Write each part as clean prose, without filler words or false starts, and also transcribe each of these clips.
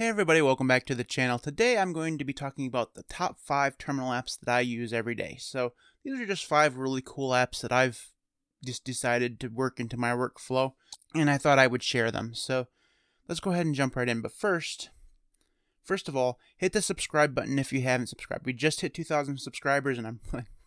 Hey everybody, welcome back to the channel. Today I'm going to be talking about the top 5 terminal apps that I use every day. So these are just 5 really cool apps that I've just decided to work into my workflow, and I thought I would share them. So let's go ahead and jump right in. But first of all, hit the subscribe button if you haven't subscribed. We just hit 2,000 subscribers and I'm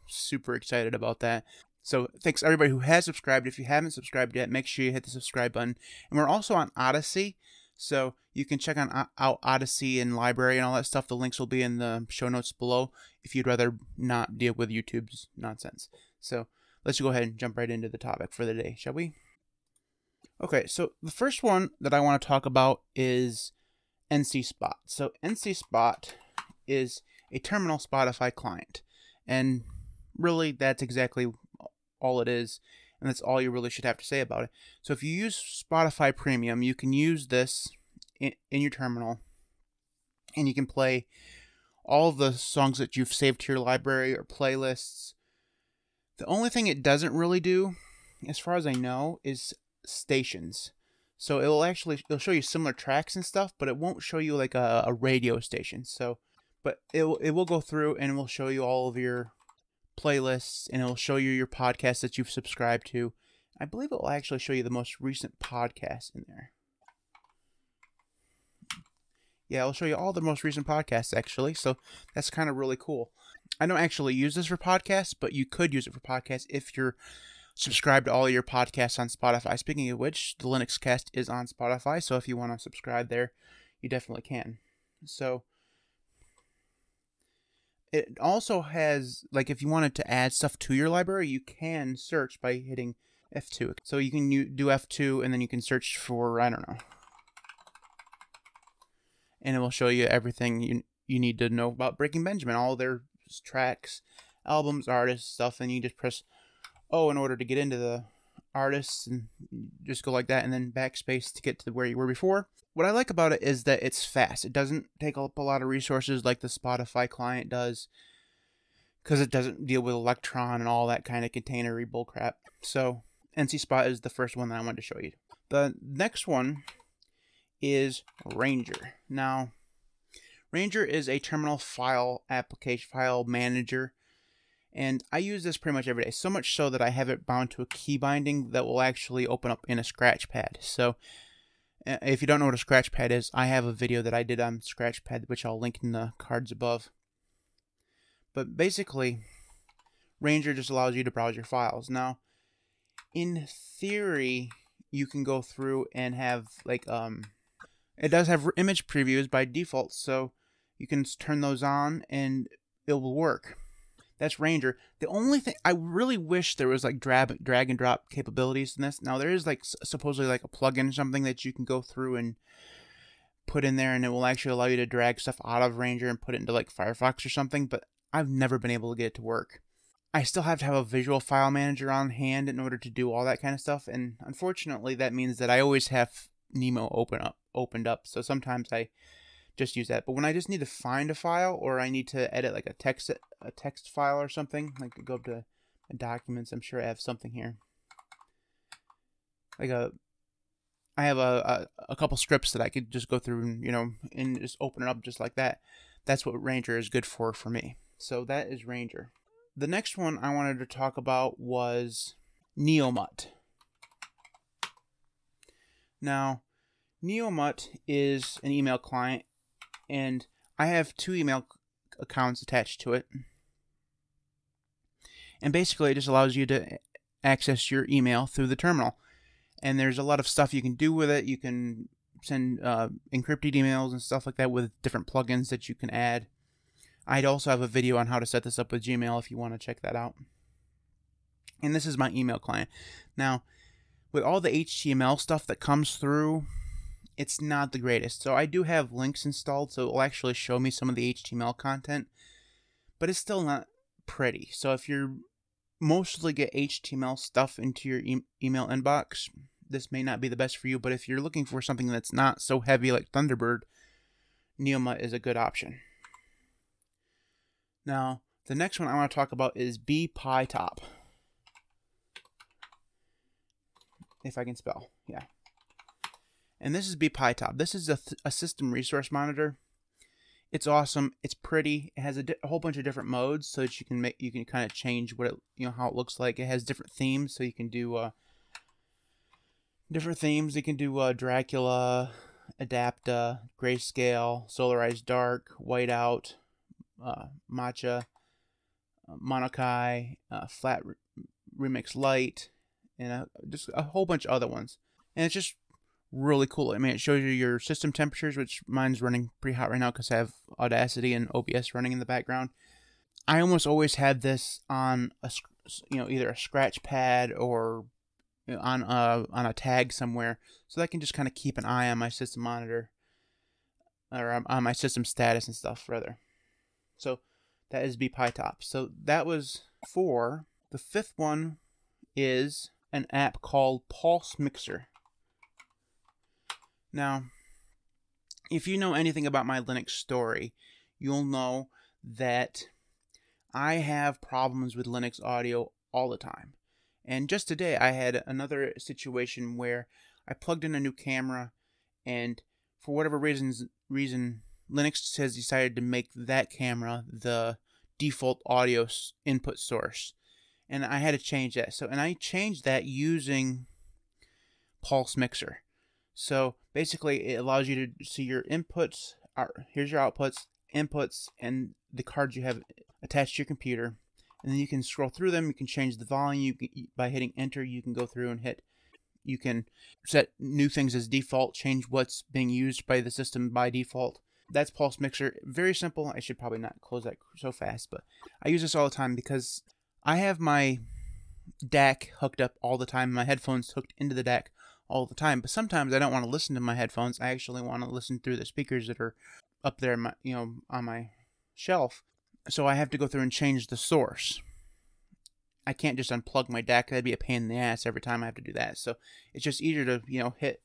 super excited about that. So thanks everybody who has subscribed. If you haven't subscribed yet, make sure you hit the subscribe button. And we're also on Odysee. So you can check out Odysee and LBRY and all that stuff. The links will be in the show notes below if you'd rather not deal with YouTube's nonsense. So let's go ahead and jump right into the topic for the day, shall we? Okay, so the first one that I want to talk about is NCSpot. So NCSpot is a terminal Spotify client. And really, that's exactly all it is. And that's all you really should have to say about it. So if you use Spotify Premium, you can use this in your terminal, and you can play all the songs that you've saved to your library or playlists. The only thing it doesn't really do, as far as I know, is stations. So it'll show you similar tracks and stuff, but it won't show you like a radio station. So, but it will go through and it will show you all of your playlists, and it'll show you your podcasts that you've subscribed to. I believe it will actually show you the most recent podcasts in there. Yeah, it'll show you all the most recent podcasts actually, so that's kind of really cool. I don't actually use this for podcasts, but you could use it for podcasts if you're subscribed to all your podcasts on Spotify. Speaking of which, the Linux Cast is on Spotify, so if you want to subscribe there, you definitely can. So it also has, like, if you wanted to add stuff to your library, you can search by hitting F2. So you can do F2, and then you can search for, I don't know. And it will show you everything you need to know about Breaking Benjamin, all their tracks, albums, artists, stuff. And you just press O in order to get into the artists, and just go like that, and then backspace to get to where you were before. What I like about it is that it's fast. It doesn't take up a lot of resources like the Spotify client does, because it doesn't deal with Electron and all that kind of containery bullcrap. So NCSpot is the first one that I wanted to show you. The next one is Ranger. Now, Ranger is a terminal file application, file manager, and I use this pretty much every day, so much so that I have it bound to a key binding that will actually open up in a Scratchpad. So if you don't know what a Scratchpad is, I have a video that I did on Scratchpad, which I'll link in the cards above. But basically, Ranger just allows you to browse your files. Now, in theory, you can go through and have, like, it does have image previews by default, so you can turn those on and it will work. That's Ranger. The only thing, I really wish there was like drag and drop capabilities in this. Now there is like supposedly like a plugin or something that you can go through and put in there, and it will actually allow you to drag stuff out of Ranger and put it into like Firefox or something, but I've never been able to get it to work. I still have to have a visual file manager on hand in order to do all that kind of stuff, and unfortunately that means that I always have Nemo opened up, so sometimes I just use that. But when I just need to find a file, or I need to edit like a text file or something, like go up to documents, I'm sure I have something here. Like I have a couple scripts that I could just go through and, you know, and just open it up just like that. That's what Ranger is good for me. So that is Ranger. The next one I wanted to talk about was Neomutt. Now, Neomutt is an email client, and I have 2 email accounts attached to it. And basically it just allows you to access your email through the terminal. And there's a lot of stuff you can do with it. You can send encrypted emails and stuff like that with different plugins that you can add. I'd also have a video on how to set this up with Gmail if you want to check that out. And this is my email client. Now, with all the HTML stuff that comes through, it's not the greatest. So I do have links installed, so it will actually show me some of the HTML content, but it's still not pretty. So if you mostly get HTML stuff into your email inbox, this may not be the best for you, but if you're looking for something that's not so heavy like Thunderbird, Neomutt is a good option. Now, the next one I want to talk about is bpytop. If I can spell, yeah. And this is bpytop. This is a system resource monitor. It's awesome. It's pretty. It has a whole bunch of different modes so that you can make, you can kind of change what it, you know, how it looks like. It has different themes, so you can do different themes. You can do Dracula, Adapta, Grayscale, Solarized Dark, Whiteout, Matcha, Monokai, Flat Remix Light, and just a whole bunch of other ones. And it's just really cool. I mean, it shows you your system temperatures, which mine's running pretty hot right now because I have Audacity and OBS running in the background. I almost always had this on a, you know, either a scratch pad or on a tag somewhere, so that I can just kind of keep an eye on my system monitor, or on my system status and stuff rather. So that is bpytop. So that was 4. The 5th one is an app called pulsemixer. Now, if you know anything about my Linux story, you'll know that I have problems with Linux audio all the time. And just today, I had another situation where I plugged in a new camera, and for whatever reason, Linux has decided to make that camera the default audio input source. And I had to change that. So, and I changed that using pulsemixer. So basically, it allows you to see your inputs. Here's your outputs, inputs, and the cards you have attached to your computer. And then you can scroll through them. You can change the volume. You can, by hitting enter, you can go through and hit. You can set new things as default, change what's being used by the system by default. That's pulsemixer. Very simple. I should probably not close that so fast, but I use this all the time because I have my DAC hooked up all the time. My headphones hooked into the DAC all the time, but sometimes I don't want to listen to my headphones. I actually want to listen through the speakers that are up there, in my, you know, on my shelf. So I have to go through and change the source. I can't just unplug my DAC. That'd be a pain in the ass every time I have to do that. So it's just easier to, you know, hit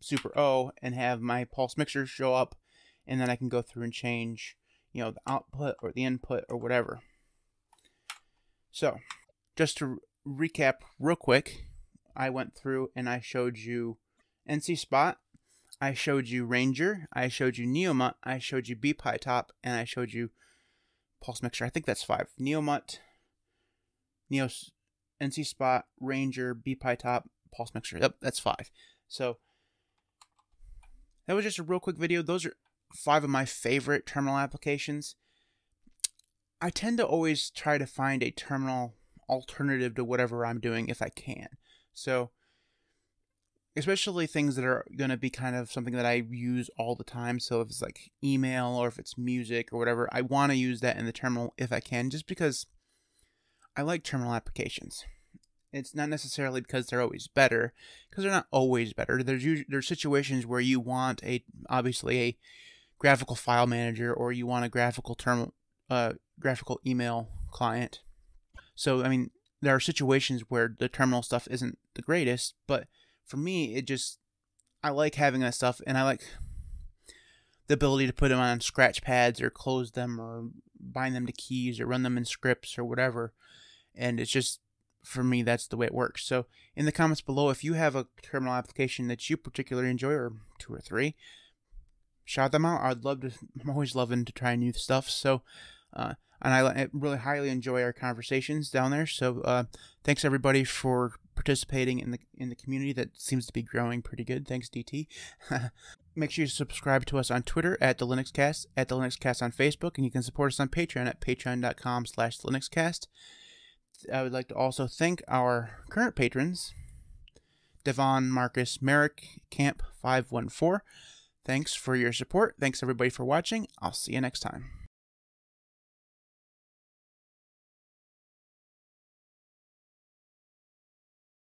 Super O and have my pulsemixer show up, and then I can go through and change, you know, the output or the input or whatever. So just to recap real quick, I went through and I showed you NCSpot, I showed you Ranger, I showed you Neomutt, I showed you bpytop, and I showed you pulsemixer. I think that's 5. Neomutt, NCSpot, Ranger, bpytop, pulsemixer. Yep, that's 5. So that was just a real quick video. Those are 5 of my favorite terminal applications. I tend to always try to find a terminal alternative to whatever I'm doing if I can. So, especially things that are going to be kind of something that I use all the time. So if it's like email or if it's music or whatever, I want to use that in the terminal if I can, just because I like terminal applications. It's not necessarily because they're always better, because they're not always better. There's situations where you want obviously a graphical file manager, or you want a graphical terminal, graphical email client. So, I mean, there are situations where the terminal stuff isn't the greatest, but for me, it just, I like having that stuff, and I like the ability to put them on scratch pads or close them or bind them to keys or run them in scripts or whatever. And it's just, for me, that's the way it works. So in the comments below, if you have a terminal application that you particularly enjoy, or 2 or 3, shout them out. I'd love to, I'm always loving to try new stuff. So, and I really highly enjoy our conversations down there. So thanks everybody for participating in the community that seems to be growing pretty good. Thanks, DT. Make sure you subscribe to us on Twitter at The Linux Cast, at The Linux Cast on Facebook, and you can support us on Patreon at patreon.com/TheLinuxCast. I would like to also thank our current patrons, Devon, Marcus, Merrick, Camp 514. Thanks for your support. Thanks everybody for watching. I'll see you next time.